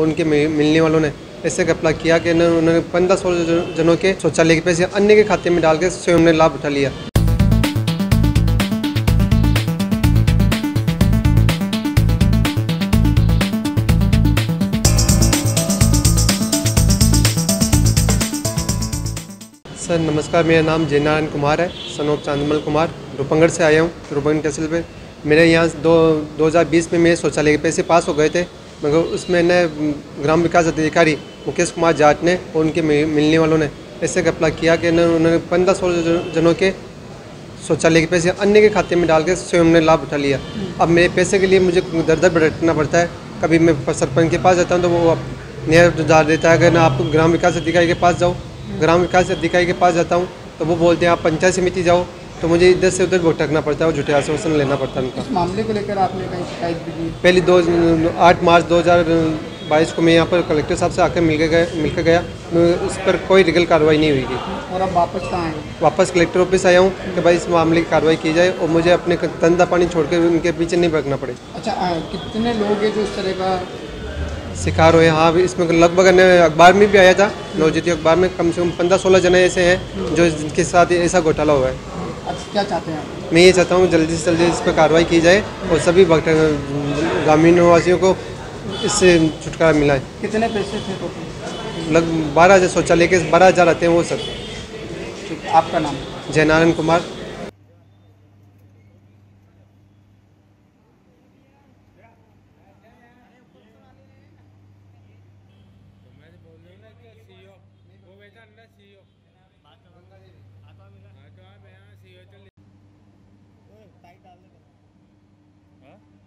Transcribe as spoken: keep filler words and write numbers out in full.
और उनके मिलने वालों ने ऐसे घपला किया कि उन्होंने पंद्रह सोलह जनों के शौचालय के पैसे अन्य के खाते में डालकर स्वयं ने लाभ उठा लिया। सर नमस्कार, मेरा नाम जयनारायण कुमार है, सन ऑफ चांदमल कुमार, रूपनगर से आया हूँ, रूपनगर तहसील पे। मेरे यहाँ दो दो हज़ार बीस में मेरे शौचालय के पैसे पास हो गए थे, मगर उसमें न ग्राम विकास अधिकारी मुकेश कुमार जाट ने और उनके मिलने वालों ने ऐसे घपला किया कि उन्होंने पंद्रह सोलह जनों के शौचालय के पैसे अन्य के खाते में डाल के स्वयं ने लाभ उठा लिया। अब मेरे पैसे के लिए मुझे दर दर भटकना पड़ता है। कभी मैं सरपंच के पास जाता हूँ तो वो न्याय डाल देता है कि ना आप ग्राम विकास अधिकारी के पास जाओ, ग्राम विकास अधिकारी के पास जाता हूँ तो वो बोलते हैं आप पंचायत समिति जाओ, तो मुझे इधर से उधर भटकना पड़ता है और झूठे आश्वासन लेना पड़ता है उनका। इस मामले को लेकर आपने कहीं शिकायत भी की? पहले दो आठ मार्च दो हज़ार बाईस को मैं यहाँ पर कलेक्टर साहब से आकर मिलकर गया मिलकर गया उस पर कोई लीगल कार्रवाई नहीं हुई थी। और अब वापस कहाँ आए? वापस कलेक्टर ऑफिस आया हूँ कि भाई इस मामले की कार्रवाई की जाए और मुझे अपने धंधा पानी छोड़ कर उनके पीछे नहीं भटकना पड़े। अच्छा, कितने लोग हैं जो इस तरह का शिकार हुए? हाँ, इसमें लगभग अखबार में भी आया था, नवज्योति अखबार में कम से कम पंद्रह सोलह जने ऐसे हैं जो जिनके साथ ऐसा घोटाला हुआ है। अच्छा, क्या चाहते हैं? मैं ये चाहता हूँ जल्दी से जल्दी इस पर कार्रवाई की जाए और सभी ग्रामीण वासियों को इससे छुटकारा मिला है। कितने पैसे थे टोटल? लगभग बारह हज़ार शौचालय के बारह हज़ार आते हैं वो सर। आपका नाम? जयनारायण कुमार। हाँ?